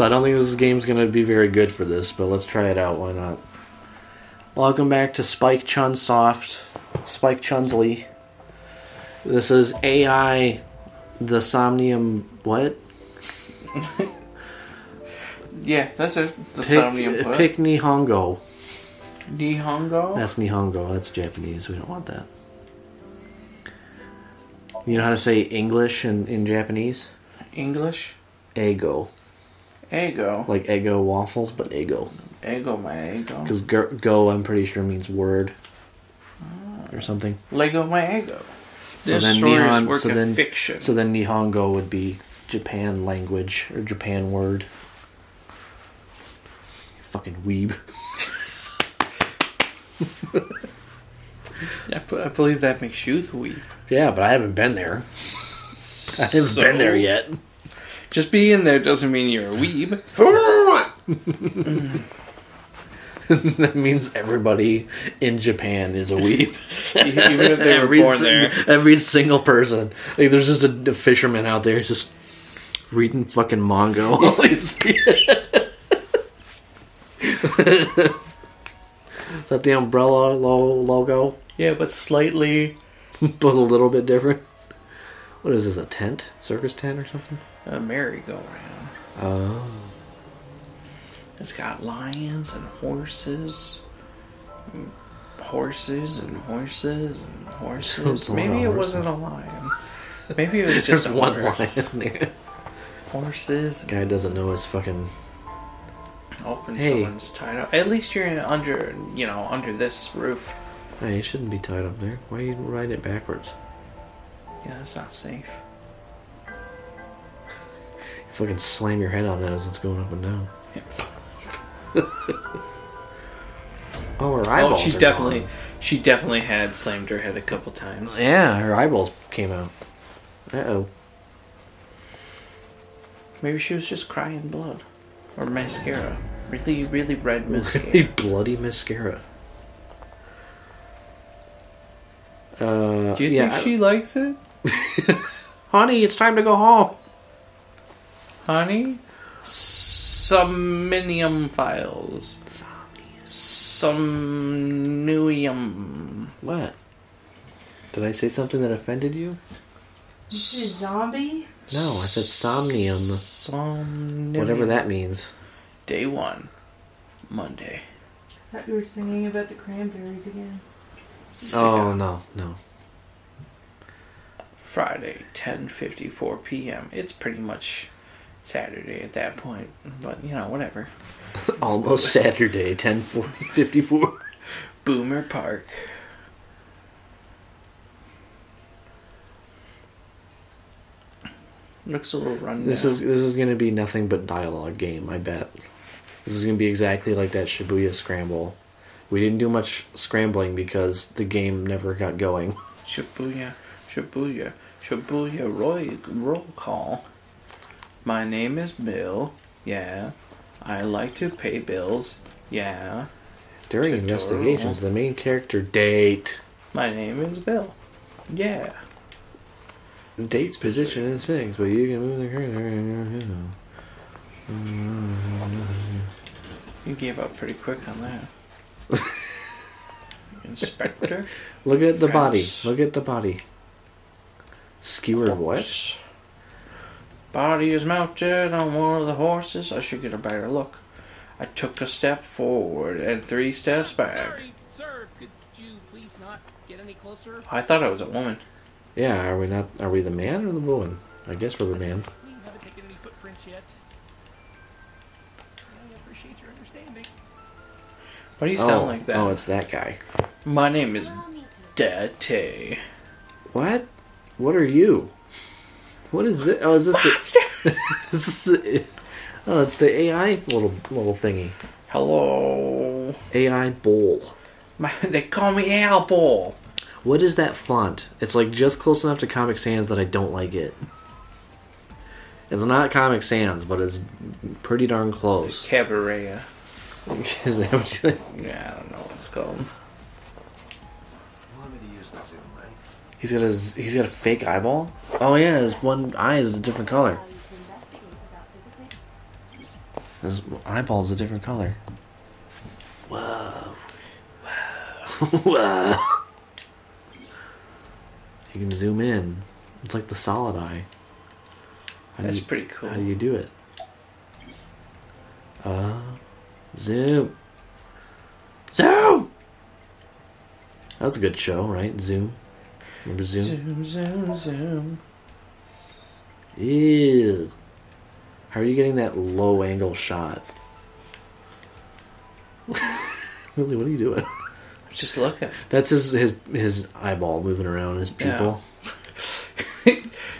So I don't think this game's going to be very good for this, but let's try it out. Why not? Welcome back to Spike Chunsoft, Spike Chunsley. This is AI: The Somnium... what? Yeah, that's it. The Somnium... what? Pick Nihongo. Nihongo? That's Nihongo. That's Japanese. We don't want that. You know how to say English in Japanese? English? Ego. Ego? Like Eggo waffles, but ego. Ego, my ego. Because go, I'm pretty sure, means word. Or something. Lego, my ego. So this then Nihon, work so of then, fiction. So then Nihongo would be Japan language, or Japan word. You fucking weeb. I believe that makes you the weeb. Yeah, but I haven't been there. I haven't been there yet. Just being there doesn't mean you're a weeb. That means everybody in Japan is a weeb. Even if they were born there. Every single person. Like, there's just a fisherman out there just reading fucking manga. Is that the umbrella logo? Yeah, but slightly. But a little bit different. What is this, a tent? Circus tent or something? A merry-go-round. Oh. It's got lions and horses. Horses and horses and horses. Maybe it wasn't a lion. Maybe it was just a one horse. Lion there. Horses. Guy doesn't know his fucking... open someone's tied up. At least you're under, you know, under this roof. Hey, you shouldn't be tied up there. Why are you riding it backwards? Yeah, that's not safe. You fucking slam your head on that as it's going up and down. Oh, her eyeballs. Oh, she definitely had slammed her head a couple times. Yeah, her eyeballs came out. Uh-oh. Maybe she was just crying blood. Or mascara. Really, really red mascara. Really bloody mascara. Do you think she likes it? Honey, it's time to go home. Honey? Somnium Files. Somnium. What? Did I say something that offended you? You said zombie? No, I said somnium. Somnium. Whatever that means. Day one. Monday. I thought you were singing about the Cranberries again. Oh, no, no. Friday, 10:54 p.m. It's pretty much Saturday at that point, but you know, whatever. Almost Saturday, 10:54. Boomer Park. Looks a little rundown. This is going to be nothing but dialogue game, I bet. This is going to be exactly like that Shibuya scramble. We didn't do much scrambling because the game never got going. Shibuya roll call. My name is Bill. Yeah. I like to pay bills. Yeah. During investigations, the main character Date. My name is Bill. Yeah. Date's position is fixed, but you can move the curtain. You gave up pretty quick on that. Inspector. Look at the body. Look at the body. Skewer what? Body is mounted on one of the horses. I should get a better look. I took a step forward and 3 steps back. Sorry, sir. Could you please not get any closer? I thought I was a woman. Yeah, are we not? Are we the man or the woman? I guess we're the man. We haven't taken any footprints yet. I appreciate your understanding. Why do you sound like that? Oh, it's that guy. My name is Date. What? What are you? What is this? Oh, is this the... this is the... oh, it's the AI little thingy. Hello. AI bowl. They call me AI bowl. What is that font? It's like just close enough to Comic Sans that I don't like it. It's not Comic Sans, but it's pretty darn close. Cabaret. Is that what you think? Yeah, I don't know what it's called. He's got a fake eyeball? Oh yeah, his one eye is a different color. His eyeball's a different color. Whoa. Whoa. Whoa. You can zoom in. It's like the solid eye. That's pretty cool. How do you do it? Zoom. Zoom! That was a good show, right? Zoom. Remember Zoom? Zoom, zoom, zoom. Ew. How are you getting that low angle shot? Really, what are you doing? I'm just looking. That's his eyeball moving around, his pupil. Yeah.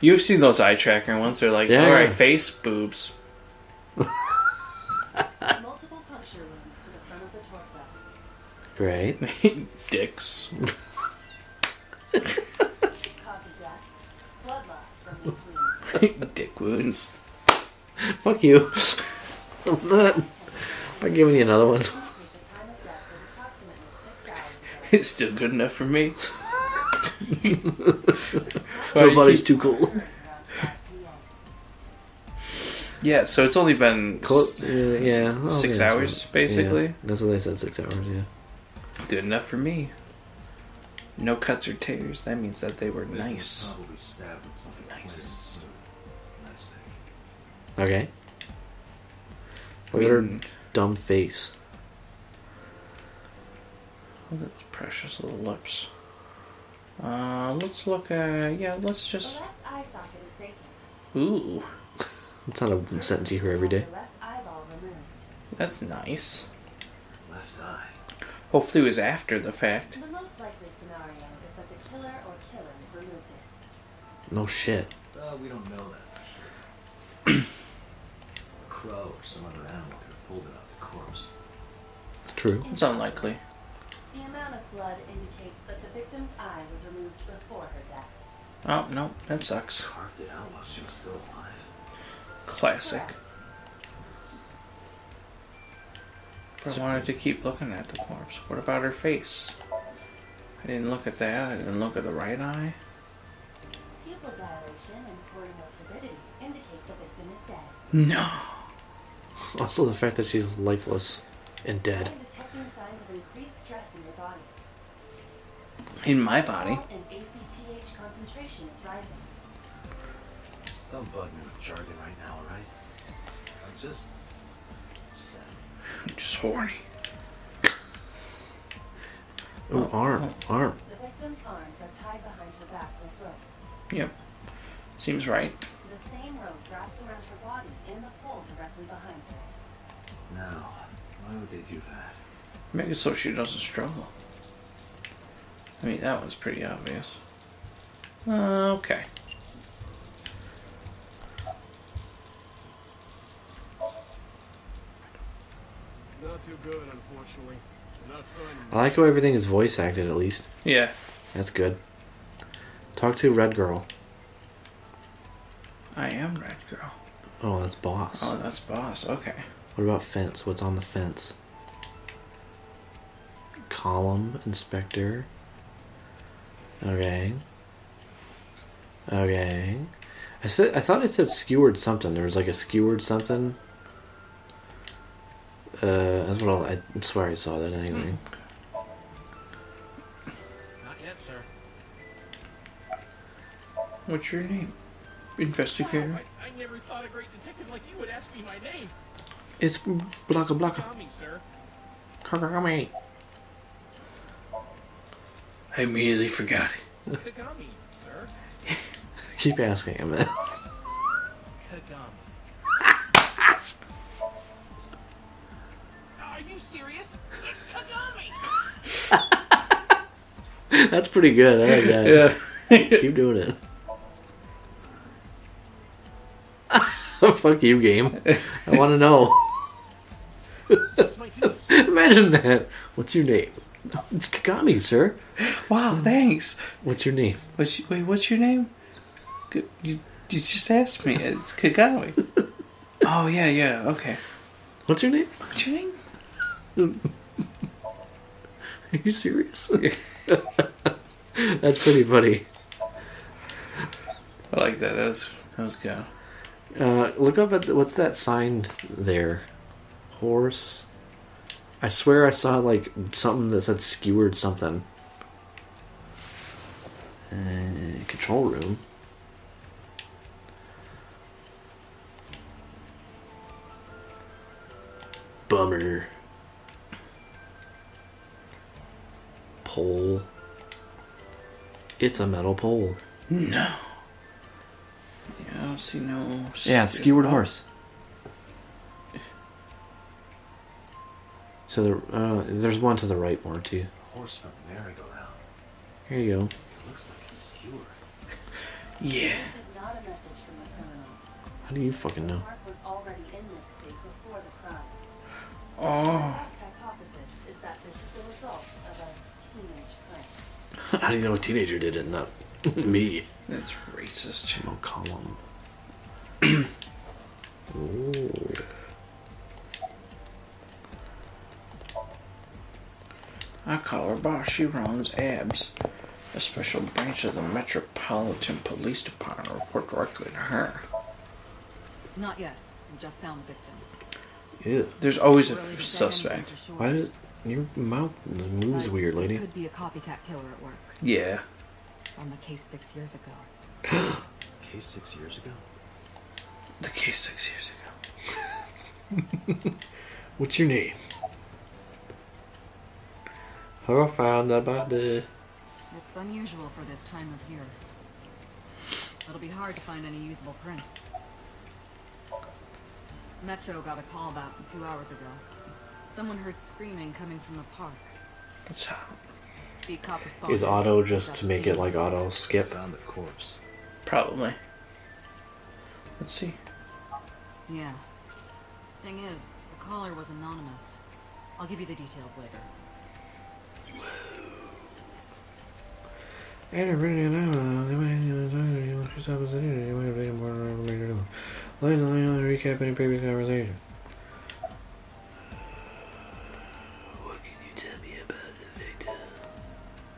You've seen those eye tracking ones. They're like, yeah. Alright, face, boobs. Multiple puncture wounds to the front of the torso. Great. Dicks. Cause of death, blood loss from these wounds. Dick wounds. Fuck you. I'm not. I'm giving you another one. It's still good enough for me. Nobody's too cool. Yeah, so it's only been yeah, 6 hours, right. Basically. Yeah, that's what they said, 6 hours, yeah. Good enough for me. No cuts or tears. That means that they were nice. Nice. Okay. Look at her dumb face. Look at those precious little lips. Let's look at... Yeah, let's just... Ooh. It's not a sentence you hear every day. That's nice. Left eye. Hopefully it was after the fact. The most likely scenario is that the killer or killers removed it. No shit. We don't know that for sure. A crow or some other animal could have pulled it off the corpse. It's true. It's unlikely. The amount of blood indicates that the victim's eye was removed before her death. Oh, no, that sucks. Carved it out while she was still alive. Classic. But I wanted to keep looking at the corpse. What about her face? I didn't look at that. I didn't look at the right eye. Pupil dilation and coronal turbidity indicate the victim is dead. No. Also, the fact that she's lifeless and dead. In my body. And ACTH concentration is rising. Don't bug me with jargon right now, alright? I'm just sad. I'm just horny. Oh, arm. The victim's arms are tied behind her back with rope. Yep. Seems right. The same rope wraps around her body in the hole directly behind her. Now, why would they do that? Make it so she doesn't struggle. I mean, that one's pretty obvious. Okay. Not too good, unfortunately. Not fun. I like how everything is voice acted, at least. Yeah. That's good. Talk to Red Girl. I am Red Girl. Oh, that's Boss. Oh, that's Boss. Okay. What about Fence? What's on the fence? Column, Inspector... Okay. Okay. I thought it said skewered something. There was like a skewered something. That's what I swear I saw that anyway. Not yet, sir. What's your name? Investigator. Wow, I never thought a great detective like you would ask me my name. It's Blocka Blocka. Kagami, sir. Kagami. I immediately forgot it. Kagami, sir. Keep asking him that. Kagami. Are you serious? It's Kagami! That's pretty good. I like that. Yeah. Keep doing it. Fuck you, game. I want to know. That's my dealers. Imagine that. What's your name? It's Kagami, sir. Wow, thanks. What's your name? Wait, what's your name? You just asked me. It's Kagami. Oh, yeah, okay. What's your name? What's your name? Are you serious? That's pretty funny. I like that. That was good. Look up at what's that sign there? horse. I swear I saw like something that said skewered something. Control room. Bummer. Pole. It's a metal pole. No. Yeah, I don't see no... Yeah, it's skewered horse. So the, there's one to the right more, too. Horse from merry-go-round. Here you go. It looks like it's skewered. Yeah. This is not a message from the criminal. How do you fucking know? Mark was already in this state before the crime. Oh. How do you know a teenager did it, not me? That's racist. No column. Ooh. I call her boss. She runs ABS, a special branch of the Metropolitan Police Department. Report directly to her. Not yet. We just found the victim. Ew. There's always a suspect. Why does your mouth moves weird, lady? This could be a copycat killer at work. Yeah. From the case 6 years ago. Case 6 years ago. The case 6 years ago. What's your name? I found the body. It's unusual for this time of year. It'll be hard to find any usable prints. Metro got a call about 2 hours ago. Someone heard screaming coming from the park. That's how. Is auto just to make it like auto skip on the corpse? Probably. Let's see. Yeah. Thing is, the caller was anonymous. I'll give you the details later. Let me recap any previous conversation. What can you tell me about the victim?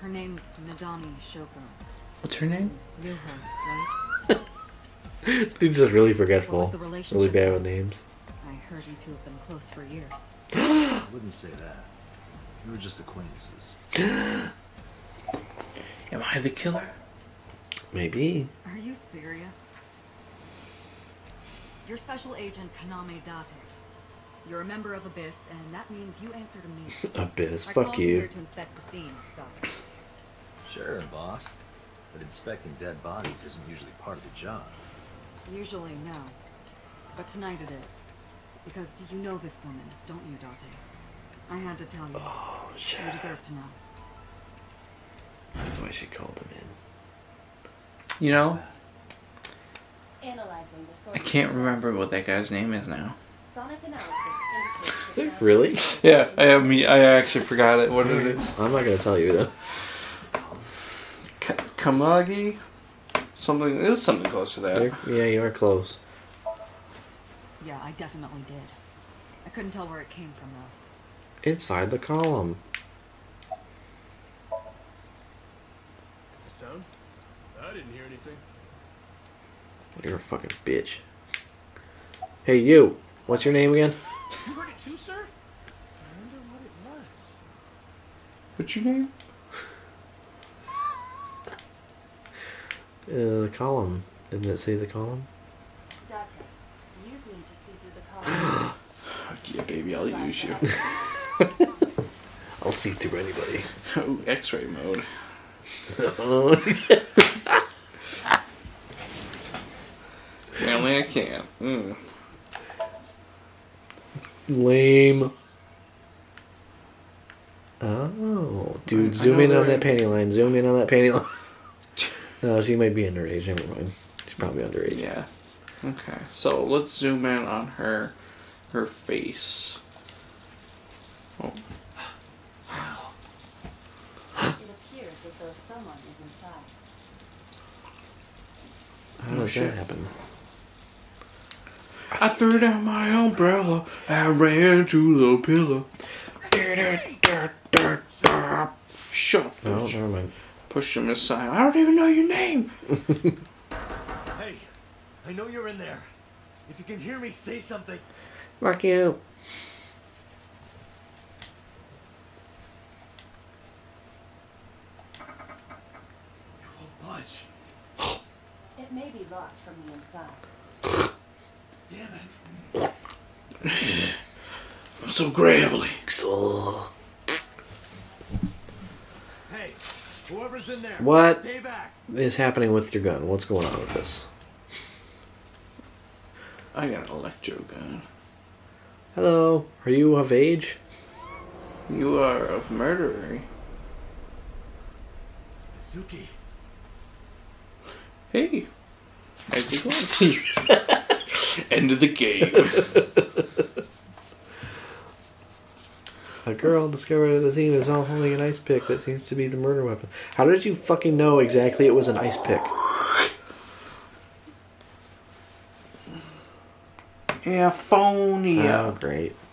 Her name's Nadami Shoko. What's her name? Knew her, right? This dude's just really forgetful. Really bad with names. I heard you two have been close for years. I wouldn't say that. You were just acquaintances. Am I the killer? Maybe. Are you serious? You're Special Agent Kaname Date. You're a member of Abyss, and that means you answer to me. Abyss, fuck you. Here to inspect the scene, Date. Sure, boss. But inspecting dead bodies isn't usually part of the job. Usually, no. But tonight it is. Because you know this woman, don't you, Date? I had to tell you. Oh, shit. You deserve to know. That's why she called him in. You know? I can't remember what that guy's name is now. Really? Yeah, I actually forgot it. What it is? I'm not gonna tell you though. Kamagi, something. It was something close to that. Yeah, you are close. Yeah, I definitely did. I couldn't tell where it came from though. Inside the column. The sound? I didn't hear anything. You're a fucking bitch. Hey, you. What's your name again? You heard it too, sir? I wonder what it was. What's your name? The column. Didn't it say the column? Date, use me to see through the column. Yeah, baby, I'll use you. I'll see through anybody. Oh, X-ray mode. Apparently I can't. Mm. Lame. Oh. Dude, zoom in on that panty line. Zoom in on that panty line. No, she might be underage. Never mind. She's probably underage. Yeah. Okay. So, let's zoom in on her. Her face. Oh. It appears as though someone is inside. How does that happen? I threw down my umbrella. I ran to the pillow. Shut up. No, never mind. Push him aside. I don't even know your name. Hey, I know you're in there. If you can hear me, say something. Fuck you. much. It may be locked from the inside. Damn it. I'm so gravelly. Hey, whoever's in there, what stay back. Is happening with your gun? What's going on with this? I got an electro gun. Hello, are you of age? You are of murderer. Mizuki. Hey, how's it going? End of the game. A girl discovered the scene is all holding an ice pick that seems to be the murder weapon. How did you fucking know exactly it was an ice pick? Yeah, phony. Oh, great.